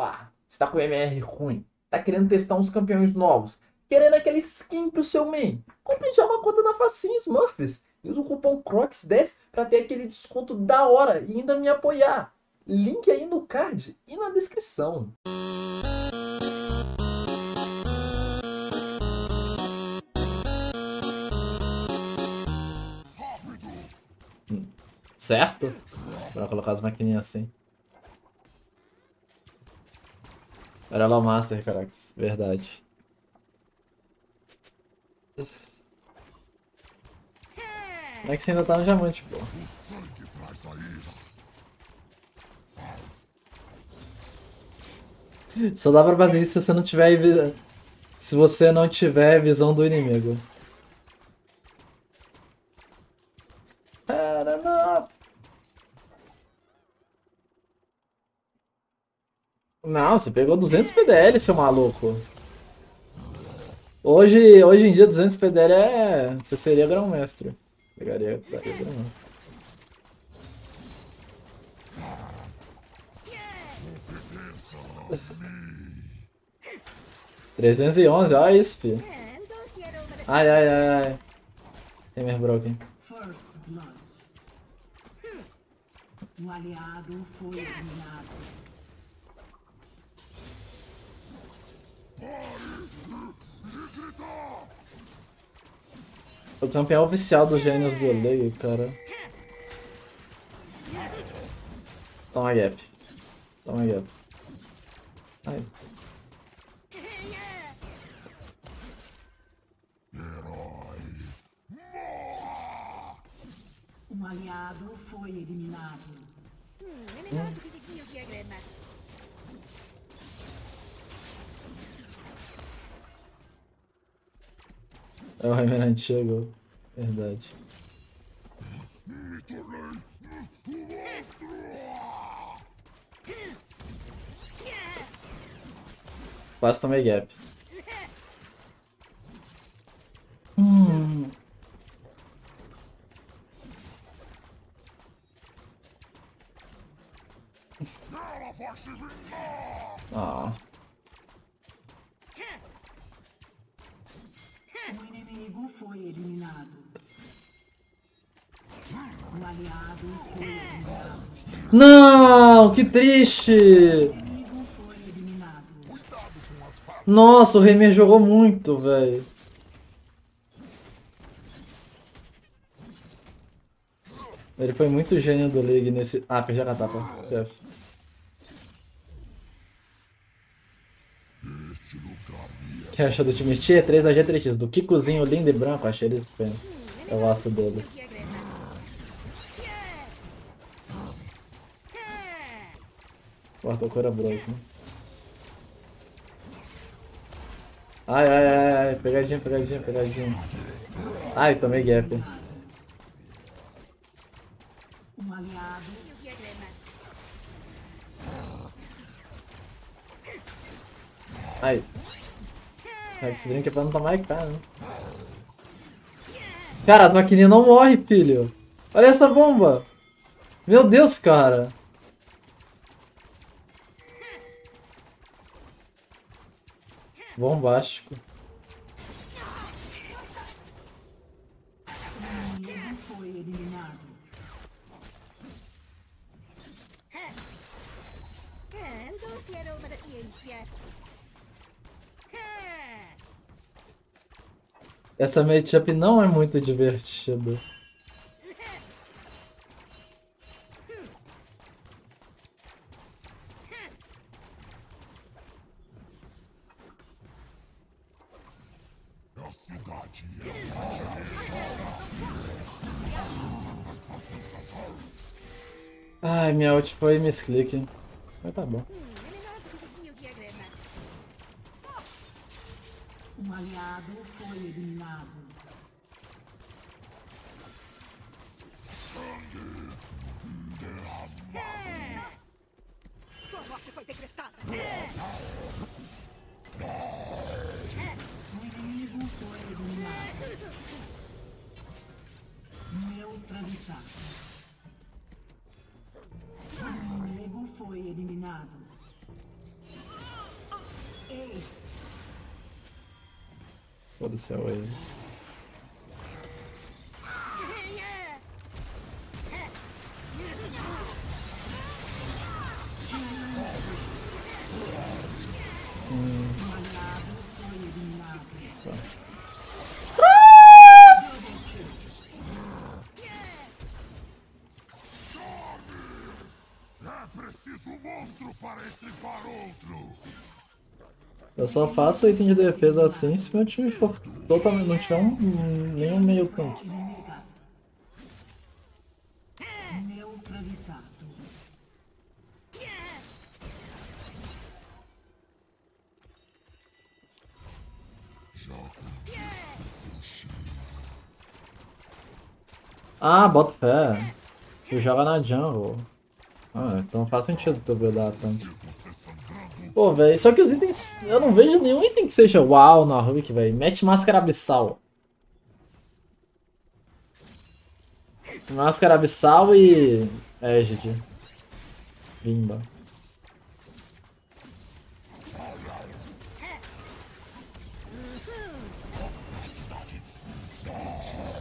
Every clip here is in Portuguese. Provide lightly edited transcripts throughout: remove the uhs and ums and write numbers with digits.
Opa, você tá com o MR ruim, tá querendo testar uns campeões novos, querendo aquele skin pro seu main, compre já uma conta na facinhosmurfs e usa o cupom CROCS10 para ter aquele desconto da hora e ainda me apoiar. Link aí no card e na descrição. Certo? Bora colocar as maquininhas assim. Era lá o Master, caraca. Verdade. É que você ainda tá no diamante, pô. Só dá pra fazer isso se você não tiver... Se você não tiver visão do inimigo. Não, você pegou 200 PDL, seu maluco. Hoje em dia, 200 PDL é... Você seria grão-mestre. Pegaria... grão. 311, olha isso, filho. Ai, ai, ai, ai. Remer broken. O aliado foi eliminado. O campeão oficial dos gênios do Lei, cara. Toma gap. Toma gap. Ai. Um aliado foi eliminado. É o Remer antigo, verdade. Me tornei um monstro! Quase tomei gap. Ah. O inimigo foi eliminado. O aliado foi eliminado. Não, que triste! O inimigo foi eliminado. Nossa, o Remer jogou muito, velho. Ele foi muito gênio do League nesse... Ah, perdi a catapa. O que achou do time T3 da G3X? Do Kikozinho lindo e branco, achei eles bem. Eu gosto dele. Corta o cura branco. Ai, ai, ai, ai, pegadinha, pegadinha, pegadinha. Ai, tomei gap. Ai. Esse drink é pra não tomar IK, né? Cara, as maquininhas não morrem, filho. Olha essa bomba. Meu Deus, cara. Bombástico. Essa matchup não é muito divertida. A cidade é... Ai, minha ult foi misclick. Mas tá bom. Um aliado foi eliminado. Sangue derramado. Sua morte foi decretada. O inimigo foi eliminado. Neutralizado. O inimigo foi eliminado. Foda-se, é o Wave. Eu só faço o item de defesa assim se meu time for totalmente, não tiver nenhum meio campo. Ah, bota fé. Eu jogo na jungle. Ah, então faz sentido tu buildar tanto. Pô, velho, só que os itens... Eu não vejo nenhum item que seja uau na Hulk, velho. Mete Máscara Abissal. Máscara Abissal e... Égide. Bimba.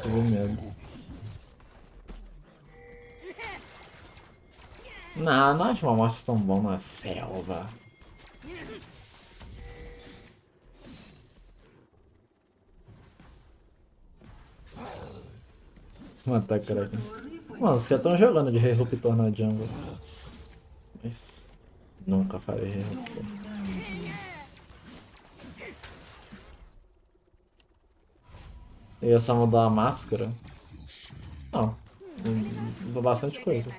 Tô mesmo. Não acho uma morte tão bom na selva. Matacrack. Mano, os caras estão jogando de Rerup e Tornado de Jumbo. Mas nunca farei Rerup. Eu ia só mudar a máscara? Não. Mudou bastante coisa.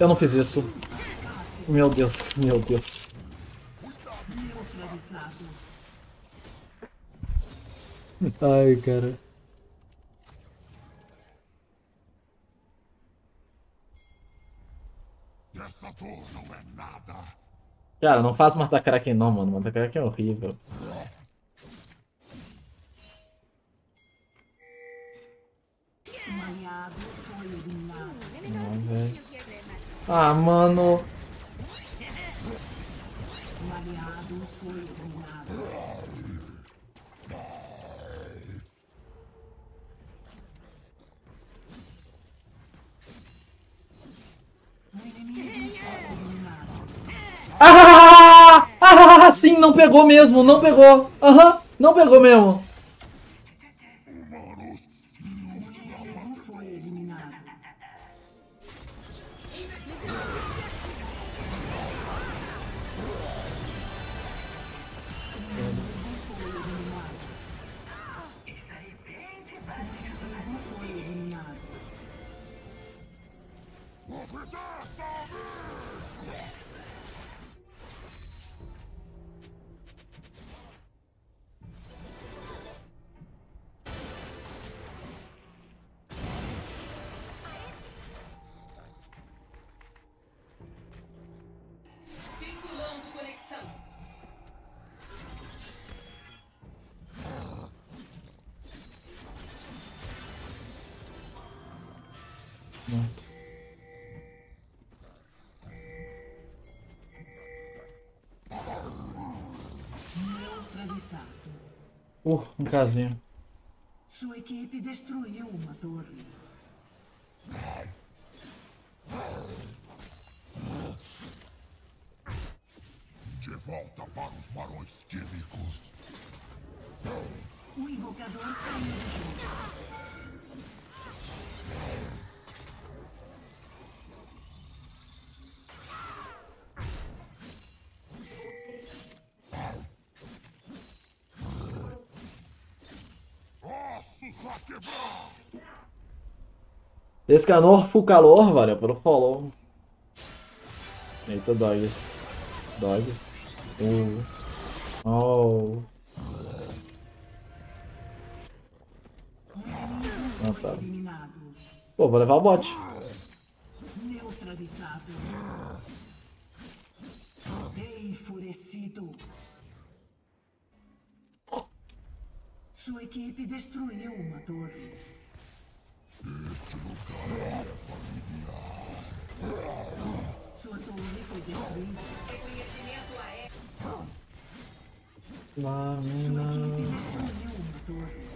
Eu não fiz isso. Meu Deus, meu Deus. Ai, cara. Essa dor não é nada. Cara, não faz Matacrack não, mano. Matacrack é horrível. Ah, mano. Ah, ah, sim, não pegou mesmo, não pegou. Aham, não pegou mesmo. Um casinho. Sua equipe destruiu uma torre. De volta para os barões químicos. O invocador saiu do jogo. Descanor full calor, valeu pelo follow. Eita, dogs. Dogs. Oh. Oh. Ah, tá. Pô, vou levar o bot. Neutralizado. Enfurecido. Sua equipe destruiu uma torre. Este lugar é familiar. Sua torre foi destruída. Reconhecimento aéreo. Sua equipe destruiu uma torre.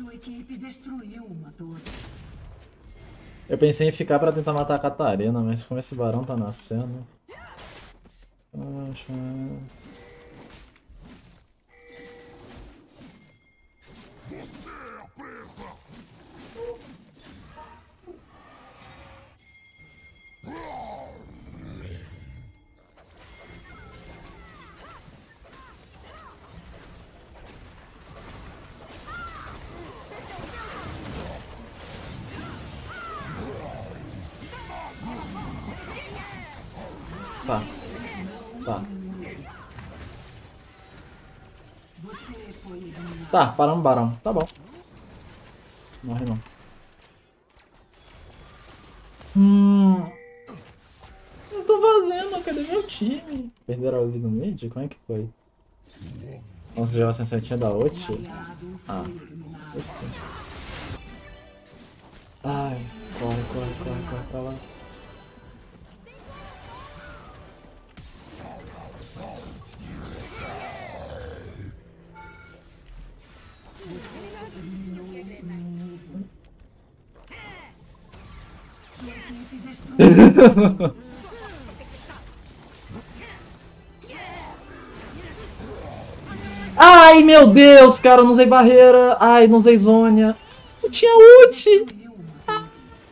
Sua equipe destruiu uma torre. Eu pensei em ficar pra tentar matar a Catarina, mas como esse barão tá nascendo. Você é a presa! Tá. Tá. Tá, paramos o barão. Tá bom. Morre não. O que eu estou fazendo? Cadê meu time? Perderam a Uli no mid? Como é que foi? Nossa, já vai ser a setinha da Oti? Ah. Ai, corre, corre, corre, corre pra lá. Ai, meu Deus, cara, eu não usei barreira. Ai, não usei zônia. Eu tinha ult.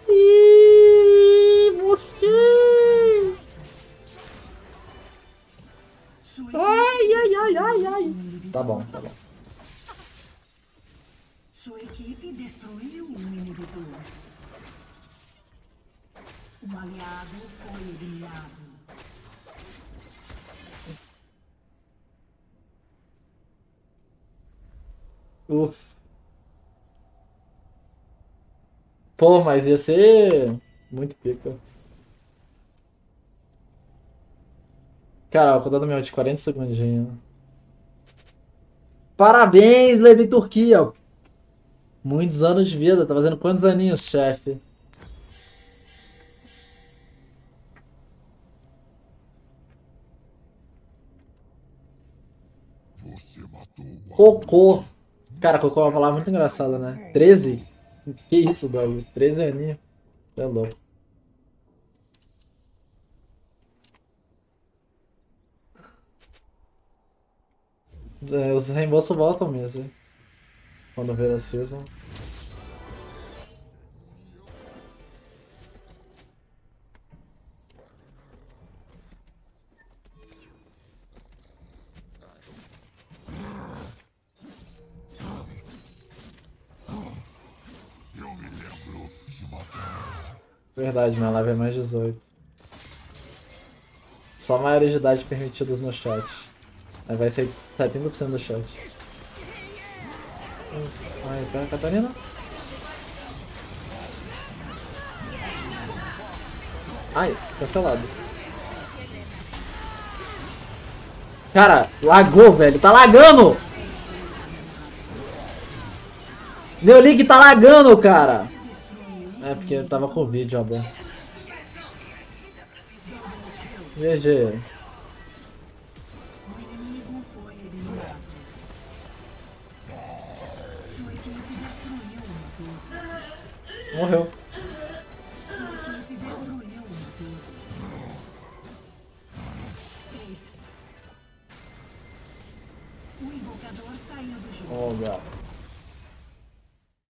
Ih, mosquei. Ai, ai, ai, ai, ai. Tá bom, tá bom. Sua equipe destruiu um inimigo. Um aliado foi eliminado. Ufa. Pô, mas ia ser muito pica. Cara, contando meu de 40 segundinhos. Parabéns, Levi Turquia! Muitos anos de vida. Tá fazendo quantos aninhos, chefe? Cocô. Cara, cocô é uma palavra muito engraçada, né? 13? Que isso, Doug? 13 aninho. É louco. É, os reembolsos voltam mesmo. Quando vier a season. Verdade, minha live é mais 18. Só maiores de idade permitidas no chat. Aí vai ser 70% do chat. Ai, pega a Catarina. Ai, cancelado. Cara, lagou, velho. Tá lagando! Meu link tá lagando, cara! É, porque eu tava com o vídeo, ó, bom. GG. Morreu.